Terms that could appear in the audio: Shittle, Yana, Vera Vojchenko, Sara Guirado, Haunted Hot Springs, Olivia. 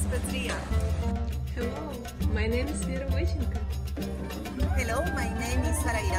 is Patria. Hello, my name is Vera Vojchenko. Hello, my name is Sara Guirado.